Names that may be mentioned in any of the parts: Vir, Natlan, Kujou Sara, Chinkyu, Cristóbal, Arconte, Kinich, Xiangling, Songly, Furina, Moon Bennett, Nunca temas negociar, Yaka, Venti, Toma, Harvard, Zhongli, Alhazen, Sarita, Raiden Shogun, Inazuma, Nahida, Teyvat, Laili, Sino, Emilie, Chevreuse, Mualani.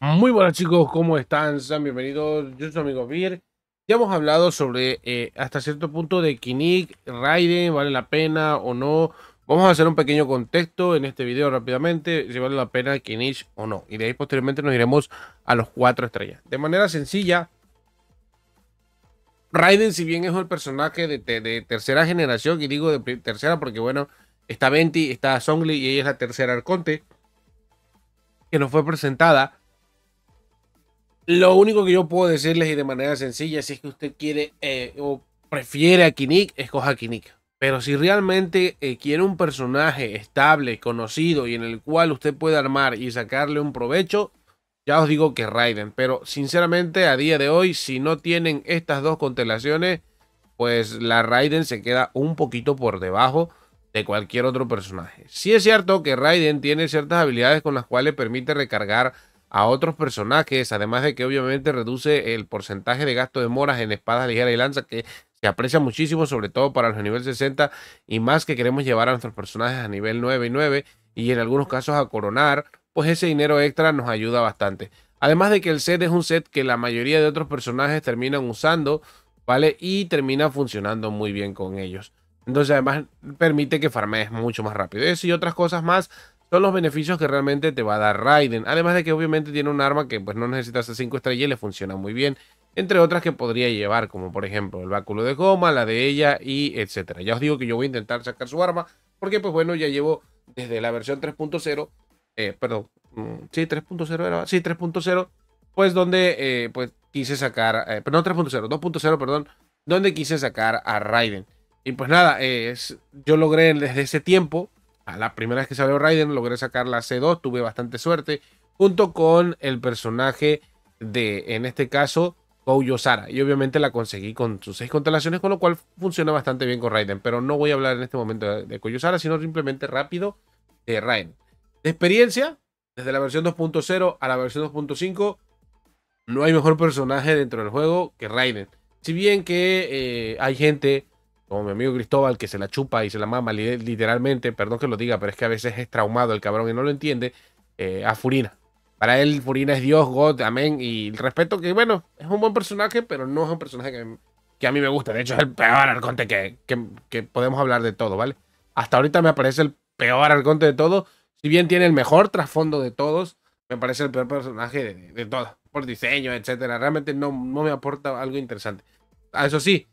Muy buenas chicos, ¿cómo están? Sean bienvenidos, yo soy su amigo Vir. Ya hemos hablado sobre hasta cierto punto de Kinich, Raiden, ¿vale la pena o no? Vamos a hacer un pequeño contexto en este video rápidamente, si vale la pena Kinich o no. Y de ahí posteriormente nos iremos a los 4 estrellas. De manera sencilla, Raiden, si bien es el personaje de tercera generación, y digo de tercera porque bueno, está Venti, está Songly y ella es la tercera Arconte, que nos fue presentada. Lo único que yo puedo decirles y de manera sencilla, si es que usted quiere o prefiere a Kinich, escoja a Kinich. Pero si realmente quiere un personaje estable, conocido y en el cual usted puede armar y sacarle un provecho, ya os digo que Raiden. Pero sinceramente a día de hoy, si no tienen estas dos constelaciones, pues la Raiden se queda un poquito por debajo de cualquier otro personaje. Sí es cierto que Raiden tiene ciertas habilidades con las cuales permite recargar a otros personajes, además de que obviamente reduce el porcentaje de gasto de moras en espadas ligeras y lanzas, que se aprecia muchísimo, sobre todo para los nivel 60 y más, que queremos llevar a nuestros personajes a nivel 9 y 9 y en algunos casos a coronar, pues ese dinero extra nos ayuda bastante. Además de que el set es un set que la mayoría de otros personajes terminan usando, ¿vale? Y termina funcionando muy bien con ellos. Entonces además permite que farmees mucho más rápido. Eso y otras cosas más son los beneficios que realmente te va a dar Raiden. Además de que obviamente tiene un arma que pues no necesitas a 5 estrellas y le funciona muy bien. Entre otras que podría llevar, como por ejemplo el báculo de goma, la de ella y etcétera. Ya os digo que yo voy a intentar sacar su arma porque pues bueno, ya llevo desde la versión 3.0, perdón, sí, 3.0 era, sí, 3.0, pues donde pues quise sacar, no 3.0, 2.0, perdón, donde quise sacar a Raiden. Y pues nada, yo logré desde ese tiempo, a la primera vez que salió Raiden, logré sacar la C2, tuve bastante suerte, junto con el personaje de, en este caso, Kujou Sara. Y obviamente la conseguí con sus 6 constelaciones, con lo cual funciona bastante bien con Raiden. Pero no voy a hablar en este momento de Kujou Sara, sino simplemente rápido de Raiden. De experiencia, desde la versión 2.0 a la versión 2.5, no hay mejor personaje dentro del juego que Raiden. Si bien que hay gente como mi amigo Cristóbal, que se la chupa y se la mama literalmente, perdón que lo diga, pero es que a veces es traumado el cabrón y no lo entiende, a Furina. Para él Furina es Dios, God, amén, y respeto que, bueno, es un buen personaje, pero no es un personaje que a mí me gusta. De hecho, es el peor arconte que podemos hablar de todo, ¿vale? Hasta ahorita me parece el peor arconte de todos, si bien tiene el mejor trasfondo de todos, me parece el peor personaje de todos, por diseño, etcétera. Realmente no me aporta algo interesante. Eso sí,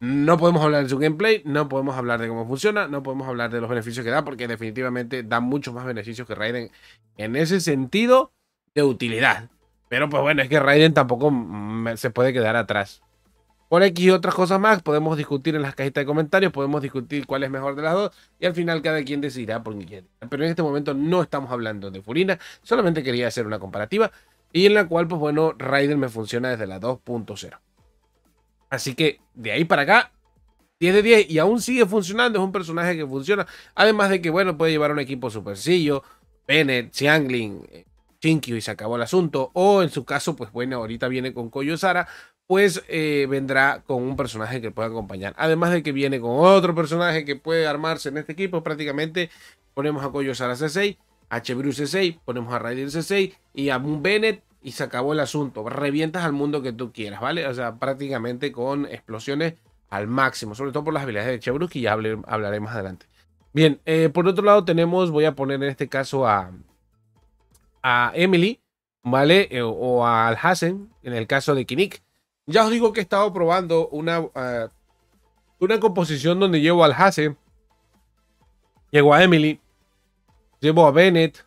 no podemos hablar de su gameplay, no podemos hablar de cómo funciona, no podemos hablar de los beneficios que da, porque definitivamente da muchos más beneficios que Raiden en ese sentido de utilidad. Pero pues bueno, es que Raiden tampoco se puede quedar atrás. Por X y otras cosas más, podemos discutir en las cajitas de comentarios, podemos discutir cuál es mejor de las dos, y al final cada quien decidirá por quién. Pero en este momento no estamos hablando de Furina, solamente quería hacer una comparativa, y en la cual pues bueno, Raiden me funciona desde la 2.0. Así que de ahí para acá, 10 de 10 y aún sigue funcionando, es un personaje que funciona. Además de que, bueno, puede llevar un equipo super sencillo, Bennett, Xiangling, Chinkyu y se acabó el asunto. O en su caso, pues bueno, ahorita viene con Kujou Sara, pues vendrá con un personaje que pueda acompañar. Además de que viene con otro personaje que puede armarse en este equipo, prácticamente ponemos a Kujou Sara C6, a Chevreuse C6, ponemos a Raiden C6 y a Moon Bennett. Y se acabó el asunto, revientas al mundo que tú quieras, ¿vale? O sea, prácticamente con explosiones al máximo, sobre todo por las habilidades de Chevreuse, que ya hablaré más adelante. Bien, por otro lado tenemos, voy a poner en este caso a Emilie, ¿vale? O a Alhazen, en el caso de Kinich. Ya os digo que he estado probando una composición donde llevo a Alhazen, llevo a Emilie, llevo a Bennett,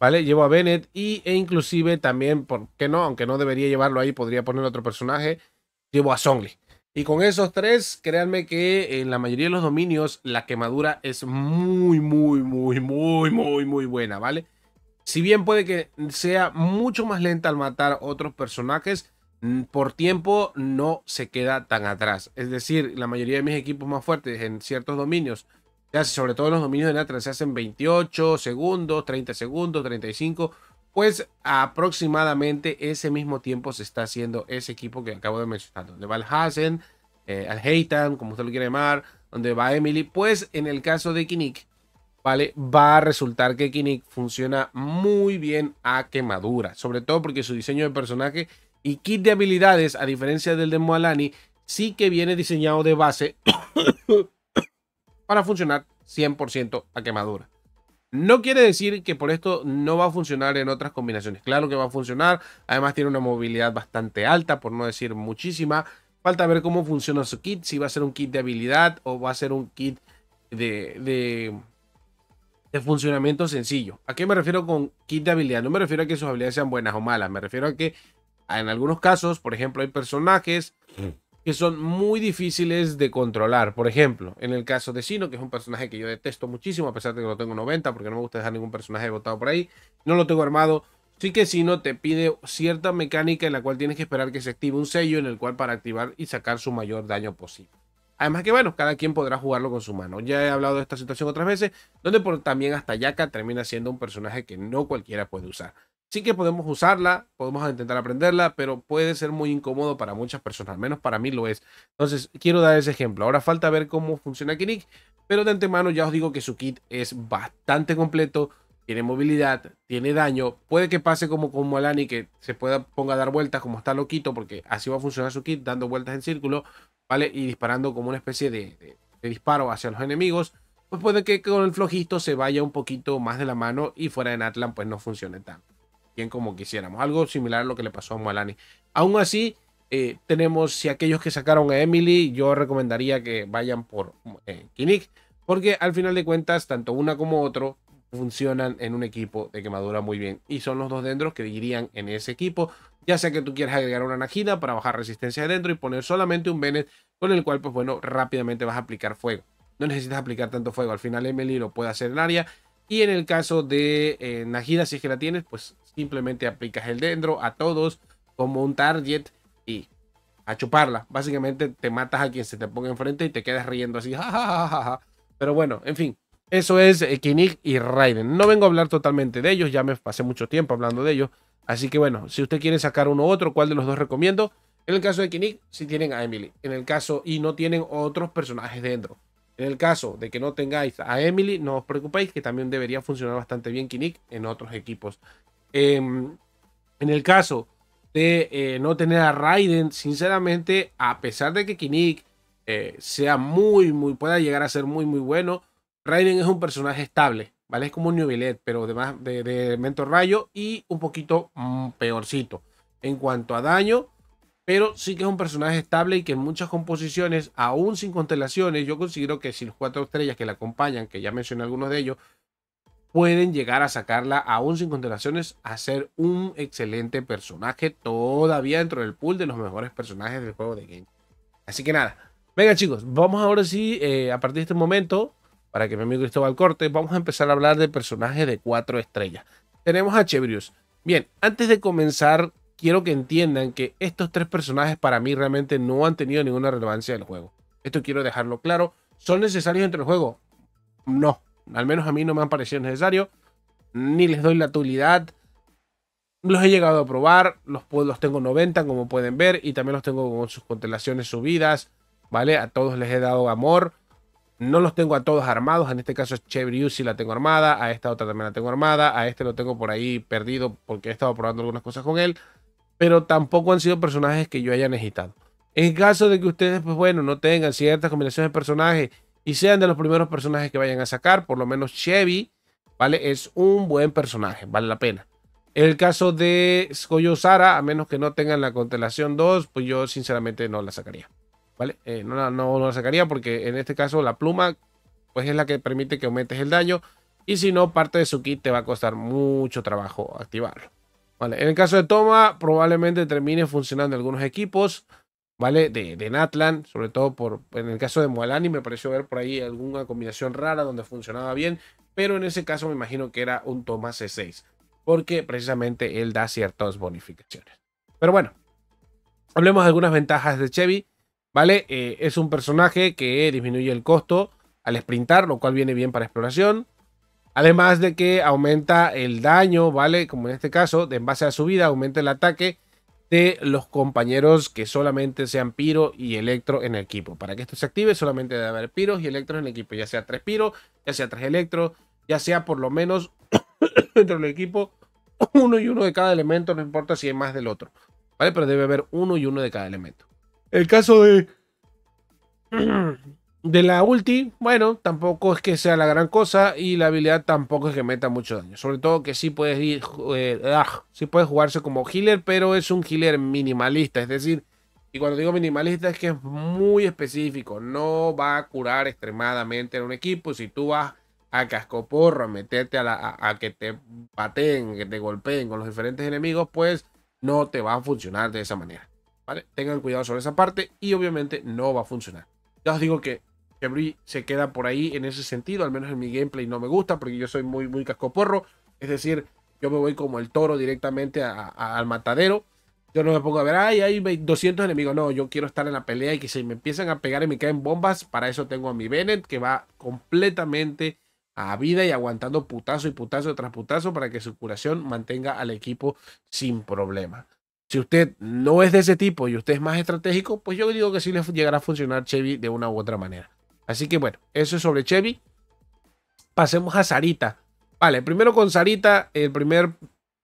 ¿vale? Llevo a Bennett e inclusive también, ¿por qué no? Aunque no debería llevarlo ahí, podría poner otro personaje, llevo a Songly. Y con esos tres, créanme que en la mayoría de los dominios la quemadura es muy buena, ¿vale? Si bien puede que sea mucho más lenta al matar otros personajes, por tiempo no se queda tan atrás. Es decir, la mayoría de mis equipos más fuertes en ciertos dominios, sobre todo en los dominios de Natlan, se hacen 28 segundos, 30 segundos, 35, pues aproximadamente ese mismo tiempo se está haciendo ese equipo que acabo de mencionar, donde va Alhazen, Alhazen, como usted lo quiere llamar, donde va Emilie, pues en el caso de Kinich, ¿vale? Va a resultar que Kinich funciona muy bien a quemadura, sobre todo porque su diseño de personaje y kit de habilidades, a diferencia del de Mualani, sí que viene diseñado de base para funcionar 100% a quemadura. No quiere decir que por esto no va a funcionar en otras combinaciones. Claro que va a funcionar. Además tiene una movilidad bastante alta, por no decir muchísima. Falta ver cómo funciona su kit. Si va a ser un kit de habilidad o va a ser un kit de funcionamiento sencillo. ¿A qué me refiero con kit de habilidad? No me refiero a que sus habilidades sean buenas o malas. Me refiero a que en algunos casos, por ejemplo, hay personajes que son muy difíciles de controlar. Por ejemplo, en el caso de Sino, que es un personaje que yo detesto muchísimo, a pesar de que lo tengo 90, porque no me gusta dejar ningún personaje botado por ahí. No lo tengo armado. Sí que Sino te pide cierta mecánica en la cual tienes que esperar que se active un sello, en el cual para activar y sacar su mayor daño posible. Además que, bueno, cada quien podrá jugarlo con su mano. Ya he hablado de esta situación otras veces, donde también hasta Yaka termina siendo un personaje que no cualquiera puede usar. Sí que podemos usarla, podemos intentar aprenderla, pero puede ser muy incómodo para muchas personas, al menos para mí lo es. Entonces quiero dar ese ejemplo. Ahora falta ver cómo funciona Kinich, pero de antemano ya os digo que su kit es bastante completo, tiene movilidad, tiene daño. Puede que pase como con Mualani, que se ponga a dar vueltas como está loquito, porque así va a funcionar su kit, dando vueltas en círculo, ¿vale? Y disparando como una especie de disparo hacia los enemigos. Pues puede que con el flojito se vaya un poquito más de la mano y fuera de Natlan pues no funcione tanto bien como quisiéramos, algo similar a lo que le pasó a Mualani. Aún así, tenemos, si aquellos que sacaron a Emilie, yo recomendaría que vayan por Kinich, porque al final de cuentas, tanto una como otro funcionan en un equipo de quemadura muy bien, y son los dos dendros que irían en ese equipo, ya sea que tú quieras agregar una Nahida para bajar resistencia de dentro y poner solamente un Bennett, con el cual, pues bueno, rápidamente vas a aplicar fuego. No necesitas aplicar tanto fuego, al final Emilie lo puede hacer en área. Y en el caso de Nahida, si es que la tienes, pues simplemente aplicas el dendro a todos como un target y a chuparla. Básicamente te matas a quien se te ponga enfrente y te quedas riendo así. Pero bueno, en fin, eso es Kinich y Raiden. No vengo a hablar totalmente de ellos, ya me pasé mucho tiempo hablando de ellos. Así que bueno, si usted quiere sacar uno u otro, ¿cuál de los dos recomiendo? En el caso de Kinich, si tienen a Emilie. En el caso, y no tienen otros personajes dentro. En el caso de que no tengáis a Emilie, no os preocupéis, que también debería funcionar bastante bien Kinich en otros equipos. En el caso de no tener a Raiden, sinceramente, a pesar de que Kinich sea pueda llegar a ser muy bueno, Raiden es un personaje estable, ¿vale? Es como un Niobilet, pero además de elemento rayo y un poquito peorcito en cuanto a daño. Pero sí que es un personaje estable y que en muchas composiciones, aún sin constelaciones, yo considero que si los 4 estrellas que la acompañan, que ya mencioné algunos de ellos, pueden llegar a sacarla, aún sin constelaciones, a ser un excelente personaje todavía dentro del pool de los mejores personajes del juego de game. Así que nada, venga chicos, vamos ahora sí, a partir de este momento, para que mi amigo Cristóbal corte, vamos a empezar a hablar de personajes de 4 estrellas. Tenemos a Chevreuse. Bien, antes de comenzar, quiero que entiendan que estos 3 personajes para mí realmente no han tenido ninguna relevancia en el juego. Esto quiero dejarlo claro. ¿Son necesarios dentro del juego? No. Al menos a mí no me han parecido necesarios. Ni les doy la utilidad. Los he llegado a probar. Los tengo 90 como pueden ver. Y también los tengo con sus constelaciones subidas, ¿vale? A todos les he dado amor. No los tengo a todos armados. En este caso Chevreuse sí la tengo armada. A esta otra también la tengo armada. A este lo tengo por ahí perdido porque he estado probando algunas cosas con él. Pero tampoco han sido personajes que yo haya necesitado. En caso de que ustedes, pues bueno, no tengan ciertas combinaciones de personajes y sean de los primeros personajes que vayan a sacar, por lo menos Chevy, ¿vale? Es un buen personaje, vale la pena. En el caso de Kujou Sara, a menos que no tengan la constelación 2, pues yo sinceramente no la sacaría, ¿vale? No la sacaría porque en este caso la pluma, pues es la que permite que aumentes el daño y si no, parte de su kit te va a costar mucho trabajo activarlo. Vale. En el caso de Toma, probablemente termine funcionando en algunos equipos, ¿vale? De Natlan, sobre todo en el caso de Mualani, me pareció ver por ahí alguna combinación rara donde funcionaba bien, pero en ese caso me imagino que era un Toma C6, porque precisamente él da ciertas bonificaciones. Pero bueno, hablemos de algunas ventajas de Chevy, ¿vale? Es un personaje que disminuye el costo al sprintar, lo cual viene bien para exploración. Además de que aumenta el daño, ¿vale? Como en este caso, en base a su vida, aumenta el ataque de los compañeros que solamente sean piro y electro en el equipo. Para que esto se active, solamente debe haber piros y electros en el equipo, ya sea 3 piros, ya sea 3 electros, ya sea por lo menos dentro del equipo uno y uno de cada elemento, no importa si hay más del otro, ¿vale? Pero debe haber uno y uno de cada elemento. El caso de la ulti, bueno, tampoco es que sea la gran cosa y la habilidad tampoco es que meta mucho daño. Sobre todo que sí puedes ir, sí puedes jugarse como healer, pero es un healer minimalista, es decir, y cuando digo minimalista es que es muy específico, no va a curar extremadamente en un equipo. Si tú vas a cascoporro, a meterte a que te pateen, que te golpeen con los diferentes enemigos, pues no te va a funcionar de esa manera, ¿vale? Tengan cuidado sobre esa parte y obviamente no va a funcionar. Ya os digo que Chevreuse se queda por ahí en ese sentido, al menos en mi gameplay no me gusta porque yo soy muy cascoporro, es decir, yo me voy como el toro directamente al matadero. Yo no me pongo a ver, ay, hay 200 enemigos. No, yo quiero estar en la pelea y que si me empiezan a pegar y me caen bombas, para eso tengo a mi Bennett que va completamente a vida y aguantando putazo y putazo tras putazo para que su curación mantenga al equipo sin problema. Si usted no es de ese tipo y usted es más estratégico, pues yo digo que sí le llegará a funcionar Chevy de una u otra manera. Así que bueno, eso es sobre Chevy. Pasemos a Sarita. Vale, primero con Sarita, el primer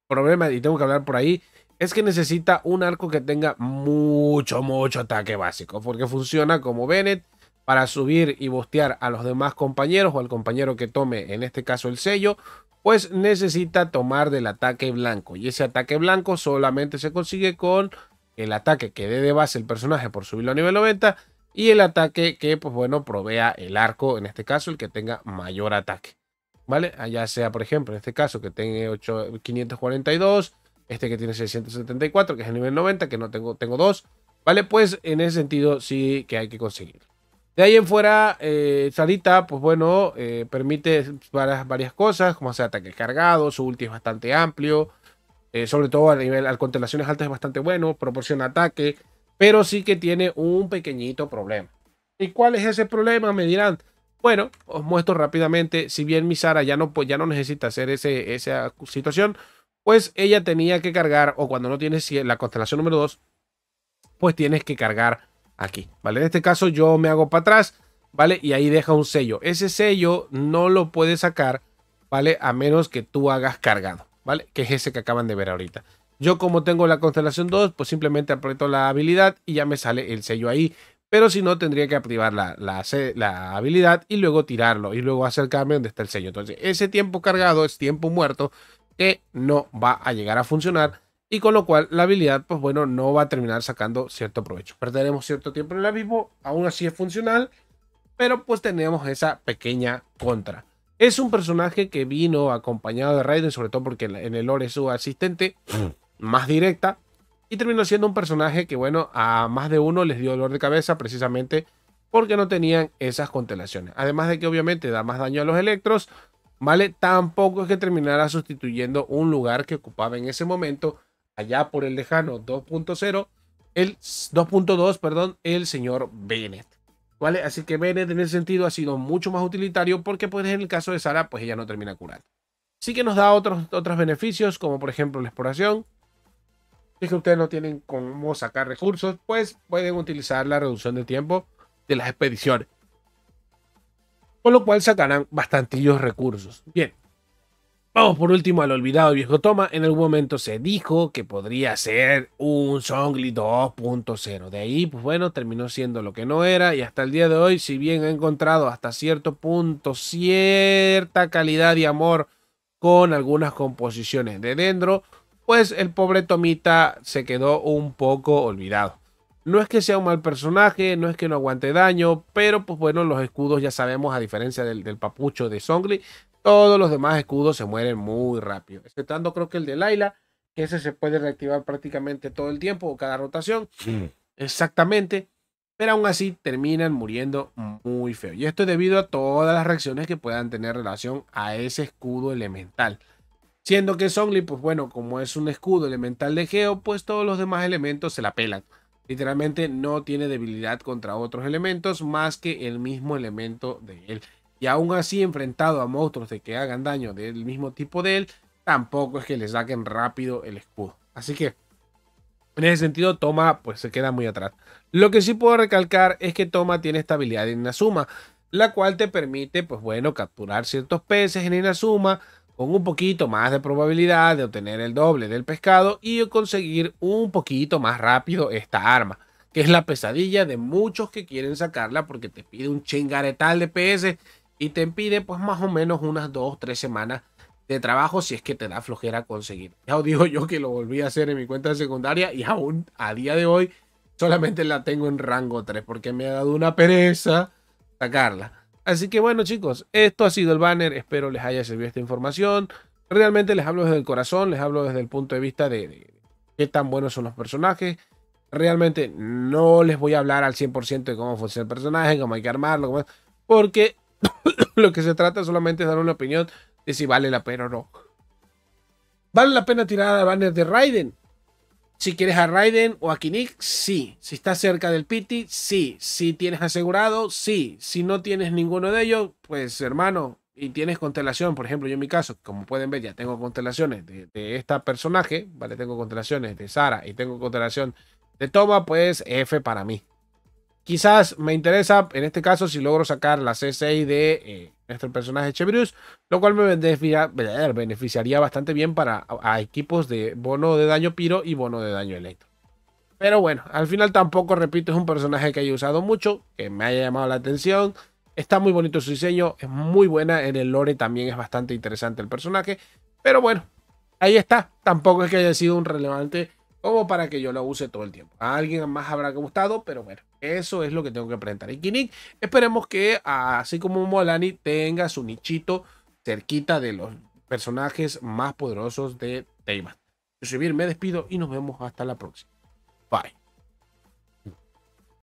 problema, y tengo que hablar por ahí, es que necesita un arco que tenga mucho ataque básico, porque funciona como Bennett para subir y bostear a los demás compañeros o al compañero que tome, en este caso el sello, pues necesita tomar del ataque blanco, y ese ataque blanco solamente se consigue con el ataque que dé de base el personaje por subirlo a nivel 90 y el ataque que, pues bueno, provea el arco, en este caso el que tenga mayor ataque, ¿vale? Ya sea, por ejemplo, en este caso que tenga 542, este que tiene 674, que es el nivel 90, que no tengo 2, ¿vale? Pues en ese sentido sí que hay que conseguir. De ahí en fuera, Sarita, pues bueno, permite varias cosas, como hacer ataques cargados, su ulti es bastante amplio, sobre todo a nivel a constelaciones altas es bastante bueno, proporciona ataque, pero sí que tiene un pequeñito problema. ¿Y cuál es ese problema? Me dirán. Bueno, os muestro rápidamente, si bien mi Sara ya no necesita hacer esa situación, pues ella tenía que cargar, o cuando no tienes la constelación número 2, pues tienes que cargar aquí, ¿vale? En este caso yo me hago para atrás, ¿vale? Y ahí deja un sello. Ese sello no lo puedes sacar, ¿vale? A menos que tú hagas cargado, ¿vale? Que es ese que acaban de ver ahorita. Yo como tengo la constelación 2, pues simplemente aprieto la habilidad y ya me sale el sello ahí. Pero si no, tendría que activar la habilidad y luego tirarlo y luego acercarme donde está el sello. Entonces, ese tiempo cargado es tiempo muerto que no va a llegar a funcionar, y con lo cual la habilidad, pues bueno, no va a terminar sacando cierto provecho. Perderemos cierto tiempo en el abismo, aún así es funcional, pero pues tenemos esa pequeña contra. Es un personaje que vino acompañado de Raiden, sobre todo porque en el lore es su asistente más directa, y terminó siendo un personaje que, bueno, a más de uno les dio dolor de cabeza precisamente porque no tenían esas constelaciones. Además de que obviamente da más daño a los electros, ¿vale? Tampoco es que terminara sustituyendo un lugar que ocupaba en ese momento, allá por el lejano 2.2, perdón, el señor Bennett, ¿vale? Así que Bennett en ese sentido ha sido mucho más utilitario porque, pues, en el caso de Sara, pues ella no termina curando. Sí que nos da otros beneficios, como por ejemplo la exploración. Si es que ustedes no tienen cómo sacar recursos, pues pueden utilizar la reducción de tiempo de las expediciones, con lo cual sacarán bastantillos recursos. Bien, vamos por último al olvidado viejo Toma. En algún momento se dijo que podría ser un Zhongli 2.0. De ahí, pues bueno, terminó siendo lo que no era. Y hasta el día de hoy, si bien ha encontrado hasta cierto punto cierta calidad y amor con algunas composiciones de Dendro, pues el pobre Tomita se quedó un poco olvidado. No es que sea un mal personaje, no es que no aguante daño, pero pues bueno, los escudos ya sabemos, a diferencia del papucho de Songly, todos los demás escudos se mueren muy rápido. Exceptando creo que el de Laila, que ese se puede reactivar prácticamente todo el tiempo o cada rotación. Sí. Exactamente, pero aún así terminan muriendo muy feo. Y esto es debido a todas las reacciones que puedan tener relación a ese escudo elemental. Siendo que Songly, pues bueno, como es un escudo elemental de Geo, pues todos los demás elementos se la pelan. Literalmente no tiene debilidad contra otros elementos más que el mismo elemento de él. Y aún así, enfrentado a monstruos de que hagan daño del mismo tipo de él, tampoco es que le saquen rápido el escudo. Así que, en ese sentido, Toma pues se queda muy atrás. Lo que sí puedo recalcar es que Toma tiene esta habilidad en Inazuma, la cual te permite, pues bueno, capturar ciertos peces en Inazuma con un poquito más de probabilidad de obtener el doble del pescado y conseguir un poquito más rápido esta arma, que es la pesadilla de muchos que quieren sacarla porque te pide un chingaretal de peces y te impide pues más o menos unas 2-3 semanas de trabajo si es que te da flojera conseguir. Ya os digo yo que lo volví a hacer en mi cuenta de secundaria y aún a día de hoy solamente la tengo en rango 3 porque me ha dado una pereza sacarla. Así que bueno chicos, esto ha sido el banner, espero les haya servido esta información. Realmente les hablo desde el corazón, les hablo desde el punto de vista de qué tan buenos son los personajes. Realmente no les voy a hablar al 100% de cómo funciona el personaje, cómo hay que armarlo, porque lo que se trata solamente es dar una opinión de si vale la pena o no. ¿Vale la pena tirar al banner de Raiden? Si quieres a Raiden o a Kinich, sí. Si estás cerca del Pity, sí. Si tienes asegurado, sí. Si no tienes ninguno de ellos, pues hermano, y tienes constelación, por ejemplo, yo en mi caso, como pueden ver, ya tengo constelaciones de esta personaje, ¿vale? Tengo constelaciones de Sara y tengo constelación de Toma, pues F para mí. Quizás me interesa, en este caso, si logro sacar la C6 de nuestro personaje Chevreuse, lo cual me beneficiaría bastante bien para a equipos de bono de daño piro y bono de daño electro. Pero bueno, al final tampoco, repito, es un personaje que haya usado mucho, que me haya llamado la atención. Está muy bonito su diseño, es muy buena, en el lore también es bastante interesante el personaje. Pero bueno, ahí está. Tampoco es que haya sido un relevante como para que yo lo use todo el tiempo. A alguien más habrá gustado, pero bueno, eso es lo que tengo que presentar. Y Kinich, esperemos que, así como Mualani, tenga su nichito cerquita de los personajes más poderosos de Teyvat. Yo soy Vir, me despido y nos vemos hasta la próxima. Bye.